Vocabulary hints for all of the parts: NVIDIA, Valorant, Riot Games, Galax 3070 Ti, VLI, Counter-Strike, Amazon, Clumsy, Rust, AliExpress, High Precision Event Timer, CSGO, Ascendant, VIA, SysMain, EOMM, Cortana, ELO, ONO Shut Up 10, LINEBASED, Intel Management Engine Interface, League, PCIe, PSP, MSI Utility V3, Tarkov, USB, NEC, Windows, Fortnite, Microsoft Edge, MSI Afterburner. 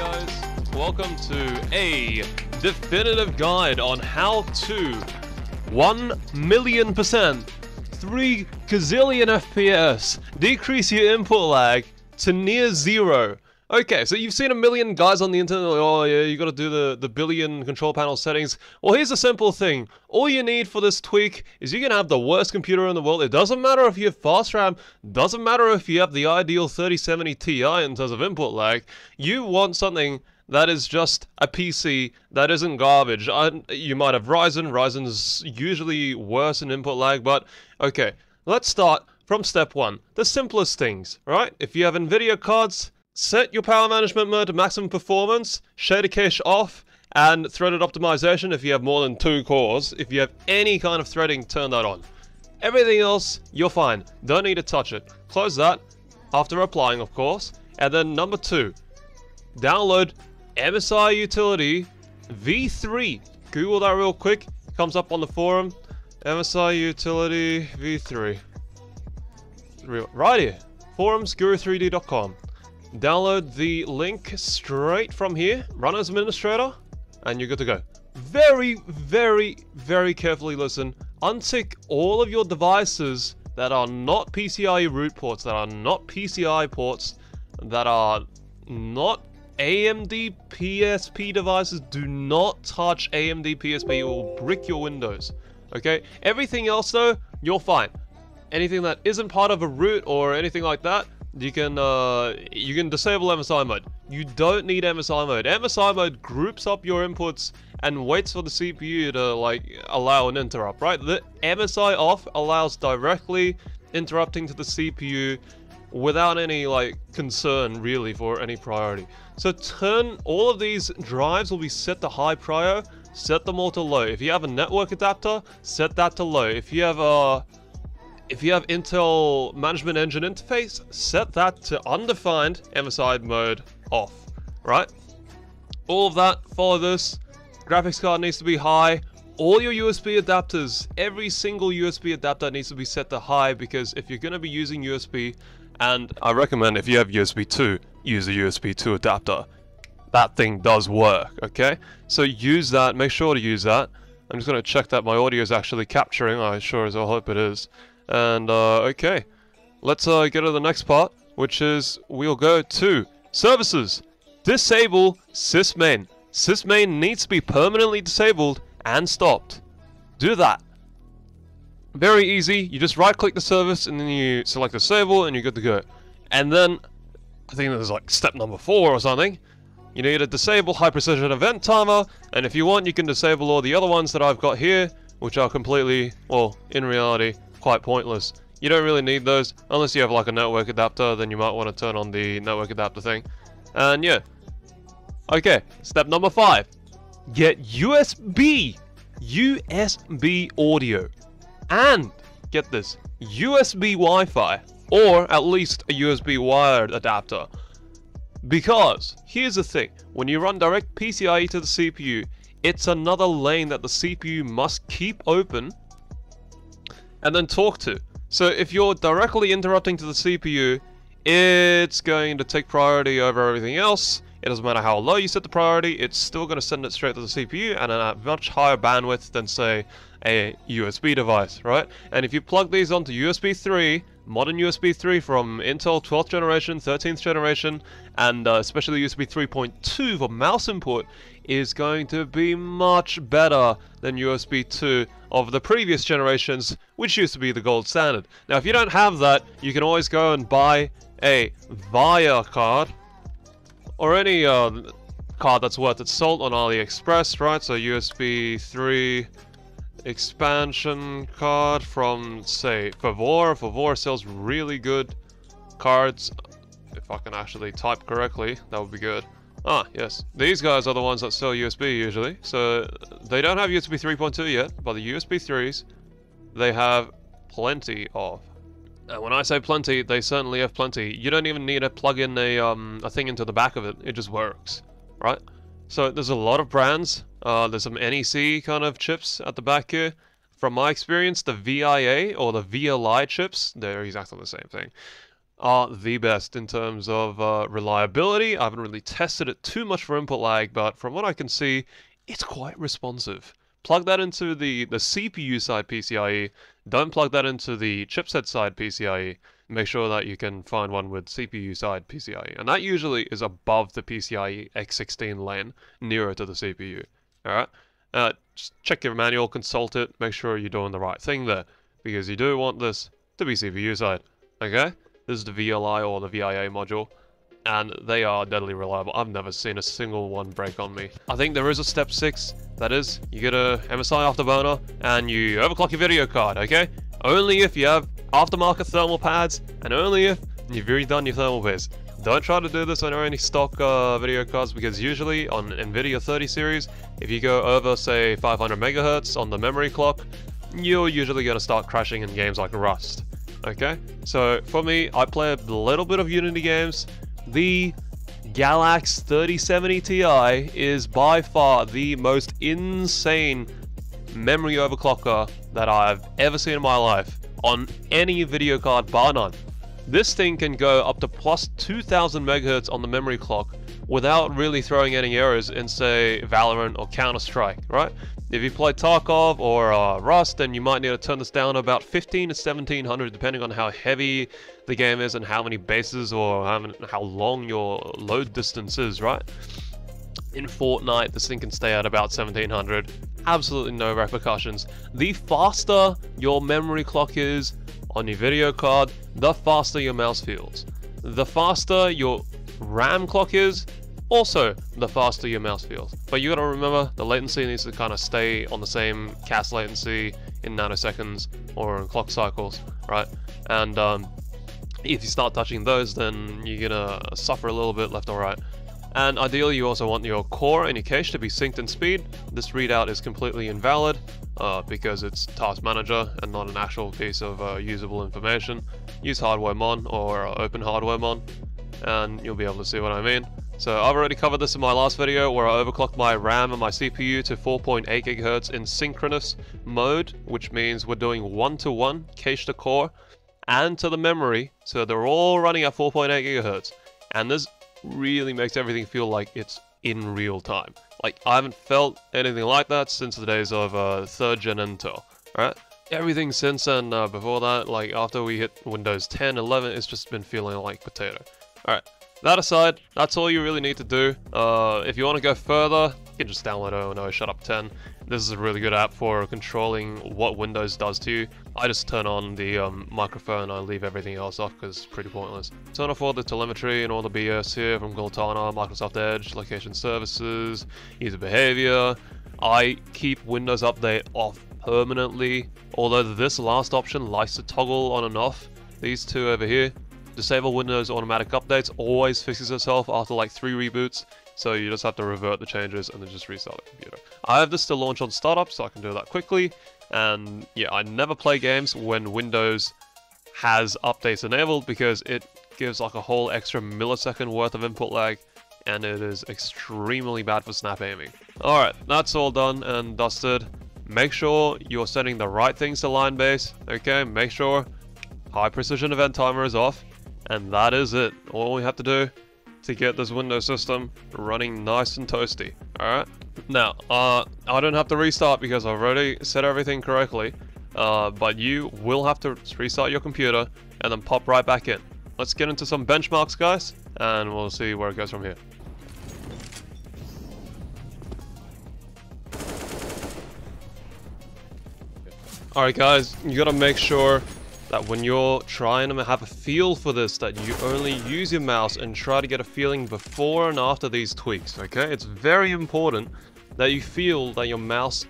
guys, welcome to a definitive guide on how to 1,000,000%, 3 gazillion FPS, decrease your input lag to near zero. Okay, so you've seen a million guys on the internet, like, oh yeah, you gotta do the billion control panel settings. Well, here's a simple thing. All you need for this tweak is you can have the worst computer in the world. It doesn't matter if you have fast RAM, doesn't matter if you have the ideal 3070 Ti in terms of input lag. You want something that is just a PC that isn't garbage. You might have Ryzen. Ryzen's usually worse in input lag, but okay. Let's start from step one, the simplest things, right? If you have NVIDIA cards, set your power management mode to maximum performance, shader cache off, and threaded optimization if you have more than 2 cores. If you have any kind of threading, turn that on. Everything else, you're fine. Don't need to touch it. Close that after applying, of course. And then number two, download MSI Utility V3. Google that real quick. It comes up on the forum. MSI Utility V3. Right here. Forums, guru3d.com. Download the link straight from here, run as administrator, and you're good to go. Very, very, very carefully listen. Untick all of your devices that are not PCIe root ports, that are not PCI ports, that are not AMD PSP devices. Do not touch AMD PSP, it will brick your Windows. Okay, everything else though, you're fine. Anything that isn't part of a root or anything like that, you can disable MSI mode. You don't need MSI mode. MSI mode groups up your inputs and waits for the CPU to like allow an interrupt, right? The MSI off allows directly interrupting to the CPU without any like concern really for any priority. So turn all of these drives will be set to high prior, set them all to low. If you have a network adapter, set that to low. If you have Intel Management Engine Interface, set that to undefined, MSI mode off, right? All of that, follow this. Graphics card needs to be high. All your USB adapters, every single USB adapter needs to be set to high, because if you're gonna be using USB, and I recommend if you have USB 2, use a USB 2 adapter. That thing does work, okay? So use that, make sure to use that. I'm just gonna check that my audio is actually capturing. I sure as hell hope it is. And, okay, let's go to the next part, which is we'll go to services. Disable SysMain. SysMain needs to be permanently disabled and stopped. Do that. Very easy. You just right-click the service, and then you select disable, and you're good to go. And then, I think there's like step number 4 or something. You need to disable High Precision Event Timer, and if you want, you can disable all the other ones that I've got here, which are completely, well, in reality, quite pointless. You don't really need those unless you have like a network adapter, then you might want to turn on the network adapter thing. And yeah, okay, step number 5, get USB audio, and get this, USB Wi-Fi, or at least a USB wired adapter, because here's the thing, when you run direct PCIe to the CPU, it's another lane that the CPU must keep open and then talk to. So if you're directly interrupting to the CPU, it's going to take priority over everything else. It doesn't matter how low you set the priority, it's still going to send it straight to the CPU and at a much higher bandwidth than, say, a USB device, right? And if you plug these onto USB 3, modern USB 3 from Intel 12th generation, 13th generation, and especially USB 3.2 for mouse input, is going to be much better than USB 2 of the previous generations, which used to be the gold standard. Now, if you don't have that, you can always go and buy a VIA card, or any card that's worth its salt on AliExpress, right? So USB 3 expansion card from, say, Favor. Favor sells really good cards. If I can actually type correctly, that would be good. Ah, yes. These guys are the ones that sell USB usually. So they don't have USB 3.2 yet, but the USB 3s, they have plenty of. And when I say plenty, they certainly have plenty. You don't even need to plug in a thing into the back of it. It just works, right? So there's a lot of brands. There's some NEC kind of chips at the back here. From my experience, the VIA or the VLI chips, they're exactly the same thing. are the best in terms of reliability. I haven't really tested it too much for input lag, but from what I can see, it's quite responsive. Plug that into the CPU side PCIe, don't plug that into the chipset side PCIe. Make sure that you can find one with CPU side PCIe, and that usually is above the PCIe X16 LAN, nearer to the CPU. Alright, just check your manual, consult it, make sure you're doing the right thing there, because you do want this to be CPU side, okay? This is the VLI or the VIA module, and they are deadly reliable. I've never seen a single one break on me. I think there is a step 6, that is, you get a MSI Afterburner, and you overclock your video card, okay? Only if you have aftermarket thermal pads, and only if you've already done your thermal pads. Don't try to do this on any stock video cards, because usually on NVIDIA 30 series, if you go over, say, 500 megahertz on the memory clock, you're usually going to start crashing in games like Rust. Okay? So, for me, I play a little bit of Unity games. The Galax 3070 Ti is by far the most insane memory overclocker that I've ever seen in my life on any video card, bar none. This thing can go up to plus 2000 megahertz on the memory clock without really throwing any errors in, say, Valorant or Counter-Strike, right? If you play Tarkov or Rust, then you might need to turn this down about 1500 to 1700, depending on how heavy the game is and how many bases or how long your load distance is, right? In Fortnite, this thing can stay at about 1700. Absolutely no repercussions. The faster your memory clock is on your video card, the faster your mouse feels. The faster your RAM clock is, also the faster your mouse feels. But you gotta remember, the latency needs to kind of stay on the same cast latency in nanoseconds or in clock cycles, right? And if you start touching those, then you're gonna suffer a little bit left or right. And ideally, you also want your core and your cache to be synced in speed. This readout is completely invalid because it's task manager and not an actual piece of usable information. Use hardware mon or open hardware mon, and you'll be able to see what I mean. So I've already covered this in my last video where I overclocked my RAM and my CPU to 4.8 GHz in synchronous mode, which means we're doing one-to-one cache to core and to the memory, so they're all running at 4.8 GHz. And this really makes everything feel like it's in real time. Like, I haven't felt anything like that since the days of 3rd gen Intel, right? Everything since and before that, like after we hit Windows 10, 11, it's just been feeling like potato. Alright, that aside, that's all you really need to do. If you want to go further, you can just download ONO Shut Up 10. This is a really good app for controlling what Windows does to you. I just turn on the microphone, I leave everything else off because it's pretty pointless. Turn off all the telemetry and all the BS here from Cortana, Microsoft Edge, location services, user behavior. I keep Windows Update off permanently, although this last option likes to toggle on and off. These two over here. Disable Windows automatic updates always fixes itself after like 3 reboots. So you just have to revert the changes and then just restart the computer. I have this to launch on startup, so I can do that quickly. And yeah, I never play games when Windows has updates enabled because it gives like a whole extra millisecond worth of input lag, and it is extremely bad for snap aiming. Alright, that's all done and dusted. Make sure you're sending the right things to line base, okay? Make sure High Precision Event Timer is off, and that is it. All we have to do to get this Windows system running nice and toasty. Alright? Now, I don't have to restart because I've already set everything correctly, but you will have to restart your computer and then pop right back in. Let's get into some benchmarks, guys, and we'll see where it goes from here. Alright guys, you gotta make sure that when you're trying to have a feel for this, that you only use your mouse and try to get a feeling before and after these tweaks, okay? It's very important that you feel that your mouse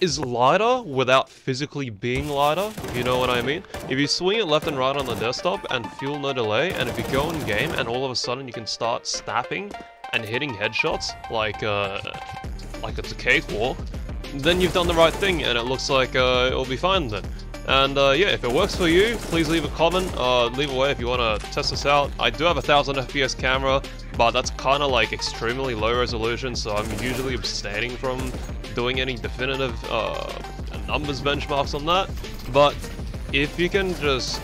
is lighter without physically being lighter, if you know what I mean. If you swing it left and right on the desktop and feel no delay, and if you go in game and all of a sudden you can start snapping and hitting headshots like it's a cakewalk, then you've done the right thing and it looks like it'll be fine then. And yeah, if it works for you, please leave a comment, leave away if you want to test this out. I do have a 1000 FPS camera, but that's kind of like extremely low resolution, so I'm usually abstaining from doing any definitive numbers benchmarks on that. But if you can just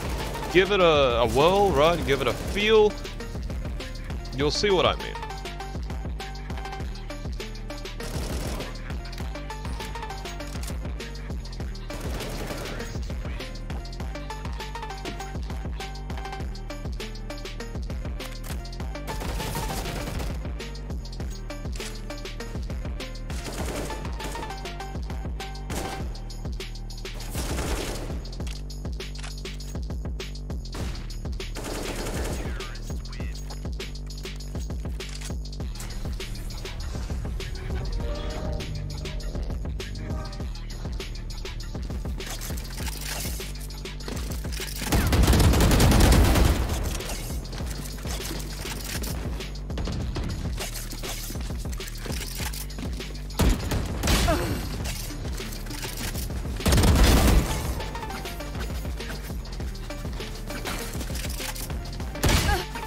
give it a whirl, right? Give it a feel. You'll see what I mean.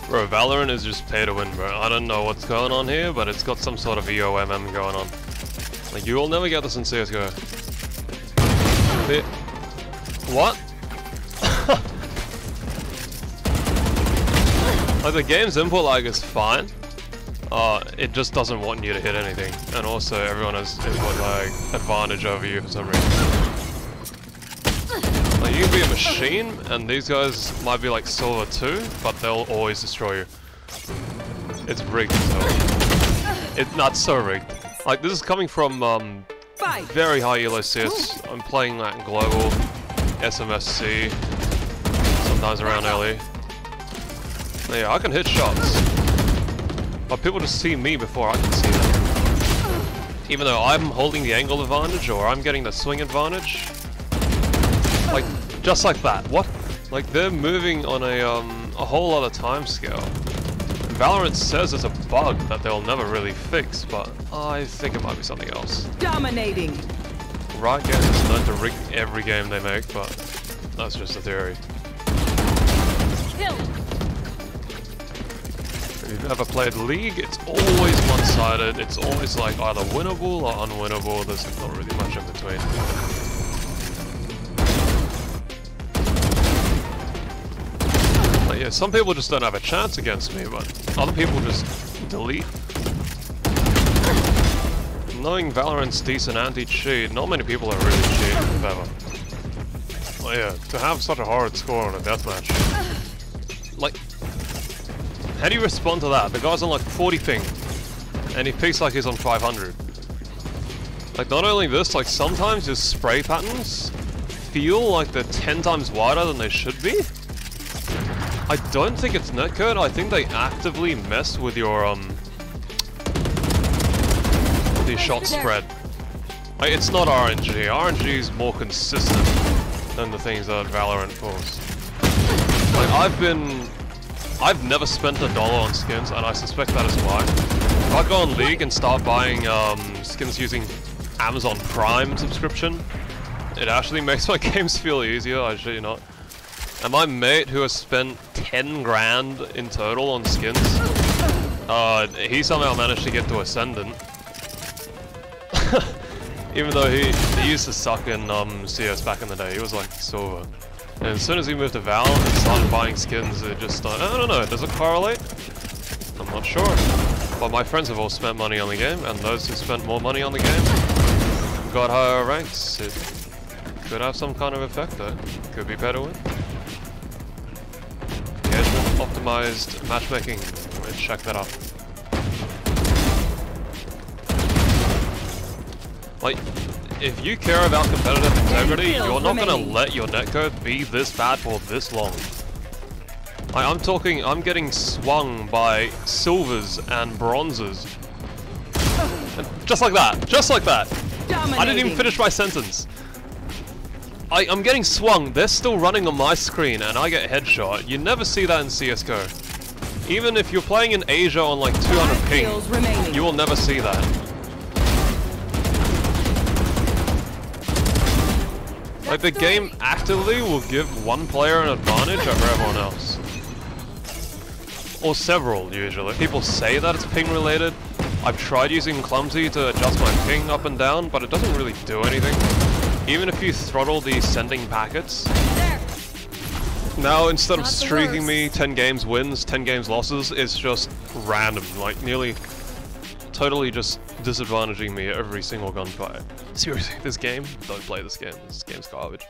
Bro, Valorant is just pay to win, bro. I don't know what's going on here, but it's got some sort of EOMM going on. Like, you will never get this in CSGO. What? Like, the game's input lag is fine. It just doesn't want you to hit anything. And also, everyone has input lag advantage over you for some reason. Like, you can be a machine, and these guys might be like silver too, but they'll always destroy you. It's rigged as hell. It's not so rigged. Like, this is coming from very high ELO CS. I'm playing that in global, SMSC, sometimes around LE. Yeah, I can hit shots, but people just see me before I can see them. Even though I'm holding the angle advantage or I'm getting the swing advantage. Like, just like that. What? Like, they're moving on a whole other time scale. Valorant says it's a bug that they'll never really fix, but I think it might be something else. Dominating. Riot Games is known to rig every game they make, but that's just a theory. If you've ever played League, it's always one-sided. It's always like either winnable or unwinnable. There's not really much in between. Yeah, some people just don't have a chance against me, but other people just delete. Knowing Valorant's decent anti-cheat, not many people are really cheating, if ever. Well, yeah, to have such a horrid score on a deathmatch. Like, how do you respond to that? The guy's on like 40 ping, and he peaks like he's on 500. Like, not only this, like sometimes your spray patterns feel like they're 10 times wider than they should be. I don't think it's netcode, I think they actively mess with your, the shot spread. Like, it's not RNG. RNG is more consistent than the things that Valorant pulls. Like, I've never spent $1 on skins, and I suspect that is why. If I go on League and start buying, skins using Amazon Prime subscription, it actually makes my games feel easier, I shit you not. And my mate, who has spent 10 grand in total on skins, he somehow managed to get to Ascendant. Even though he used to suck in CS back in the day, he was like silver. And as soon as he moved to Val and started buying skins, it just started, I don't know, does it correlate? I'm not sure. But my friends have all spent money on the game, and those who spent more money on the game got higher ranks. It could have some kind of effect though. Could be better win. Optimized matchmaking. Let's check that out. Like, if you care about competitive integrity, you're not gonna let your netcode be this bad for this long. Like, I'm getting swung by silvers and bronzes. And just like that. Just like that. Dominating. I didn't even finish my sentence. I'm getting swung, they're still running on my screen and I get headshot. You never see that in CSGO. Even if you're playing in Asia on like 200 ping, you will never see that. Like, the game actively will give one player an advantage over everyone else. Or several, usually. People say that it's ping related. I've tried using Clumsy to adjust my ping up and down, but it doesn't really do anything. Even if you throttle the sending packets, Now, instead of streaking me 10 games wins, 10 games losses, it's just random, like nearly totally just disadvantaging me every single gunfight. Seriously, this game? Don't play this game. This game's garbage.